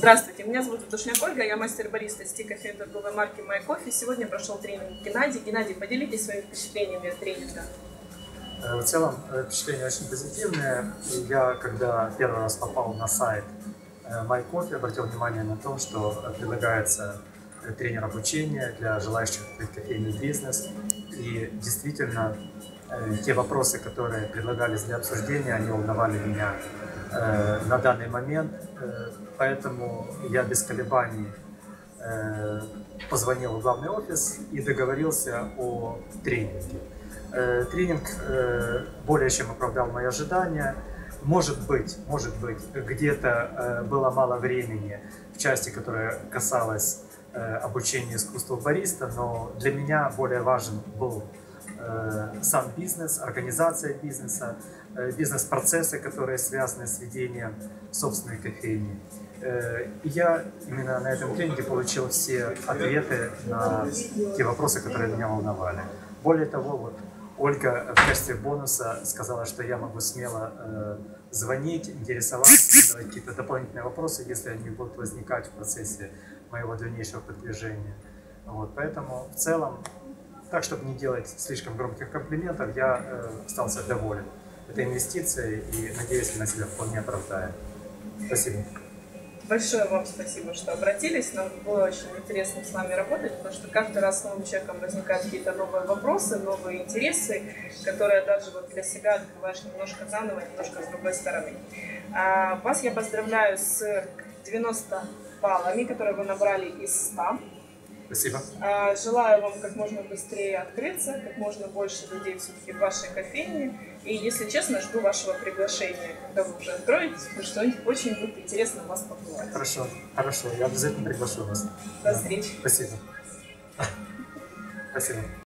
Здравствуйте, меня зовут Душняк Ольга, я мастер бариста сети кофейной торговой марки MyCoffee. Сегодня прошел тренинг Геннадий. Геннадий, поделитесь своими впечатлениями от тренинга. В целом впечатления очень позитивные. Я, когда первый раз попал на сайт MyCoffee, обратил внимание на то, что предлагается тренер обучения для желающих открыть кофейный бизнес. И действительно, те вопросы, которые предлагались для обсуждения, они волновали меня на данный момент, поэтому я без колебаний позвонил в главный офис и договорился о тренинге. Тренинг более чем оправдал мои ожидания. Может быть, где-то было мало времени в части, которая касалась обучения искусству бариста, но для меня более важен был сам бизнес, организация бизнеса, бизнес-процессы, которые связаны с ведением собственной кофейни. И я именно на этом тренинге получил все ответы на те вопросы, которые меня волновали. Более того, вот Ольга в качестве бонуса сказала, что я могу смело звонить, интересоваться, задавать какие-то дополнительные вопросы, если они будут возникать в процессе моего дальнейшего продвижения. Вот, поэтому в целом, так, чтобы не делать слишком громких комплиментов, я остался доволен этой инвестицией и надеюсь, она себя вполне оправдает. Спасибо. Большое вам спасибо, что обратились. Нам было очень интересно с вами работать, потому что каждый раз с новым человеком возникают какие-то новые вопросы, новые интересы, которые даже вот для себя открываешь немножко заново, немножко с другой стороны. Вас я поздравляю с 90 баллами, которые вы набрали из 100. Спасибо. Желаю вам как можно быстрее открыться, как можно больше людей все-таки в вашей кофейне. И, если честно, жду вашего приглашения, когда вы уже откроетесь, потому что очень будет интересно вас побывать. Хорошо, хорошо. Я обязательно приглашу вас. До встречи. Спасибо. Спасибо.